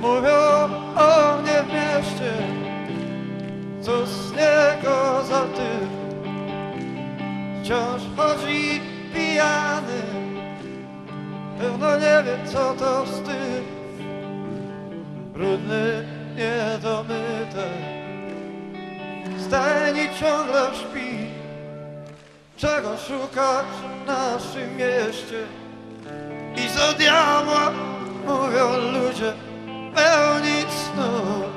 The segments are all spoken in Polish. Mówią o mnie w mieście, co z niego za typ. Wciąż chodzi pijany, pewno nie wie, co to wstyd. Brudny, niedomyty, w stajni ciągle śpi. Czego szukasz w naszym mieście? I co diabła mówią ludzie? Pełnić snów,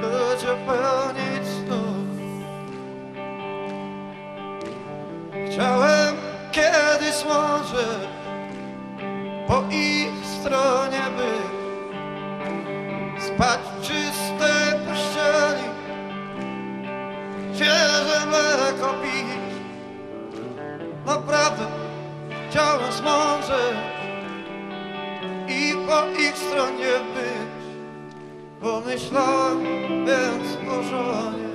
ludzie, pełnić snów. Chciałem kiedyś może po ich stronie być, spać w czystej pościeli, świeże mleko pić. Naprawdę chciałem zmądrzeć i po ich stronie być. Pomyślałem więc o żonie,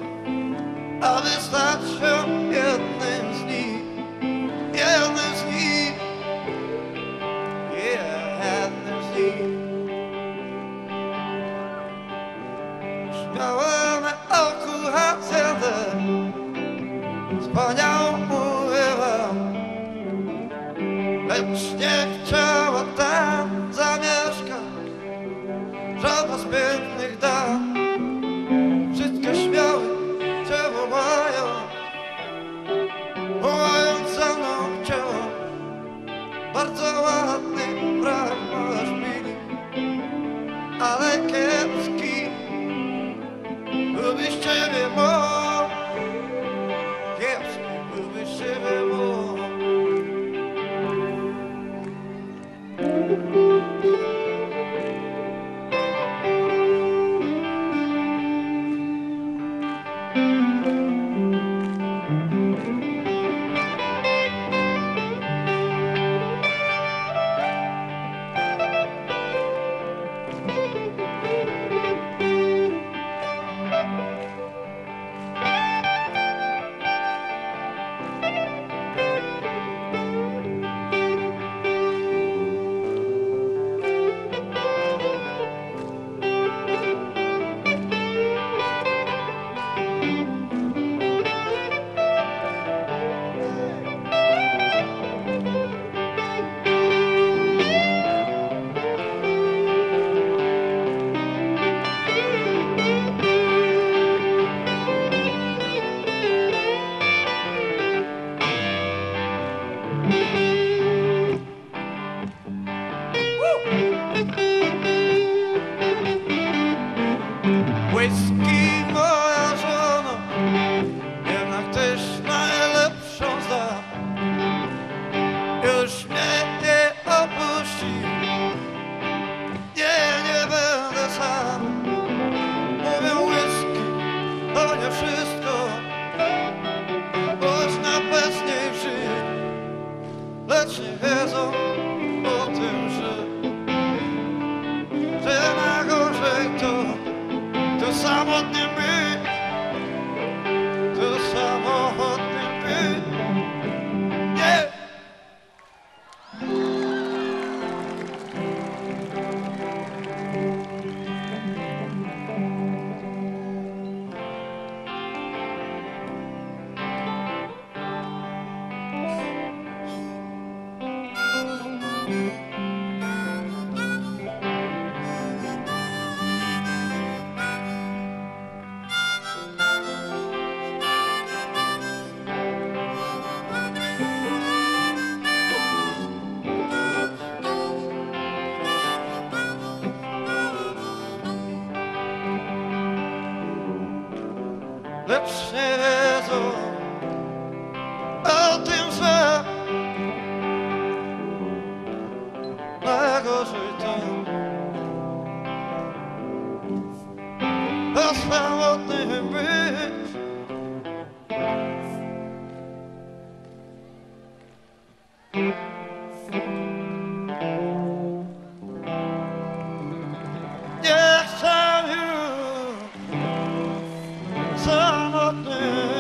aby stać się jednym z nich, jednym z nich, jednym z nich. Śmiałem akurat cedę, wspaniałą mówiłam, lecz nie chciała tam żadna z pięknych dam. Wszystkie śmiały cię wołają, wołając za mną ciało. Bardzo ładny brak masz mili, ale kiepski. Byłbyś ciebie mąż, kiepski byłbyś ciebie mąż. Whisky, moja żono, jednak tyś najlepszą zna. Już mnie nie opuści, nie będę sam. Mówię whisky, to nie wszystko, można bez niej żyć, lecz nie wiedzą o tym, że najgorzej to samotny być, to samotny być. Nie! Lecz nie wiedzą o tym, że najgorzej to, samotnym być. nothing.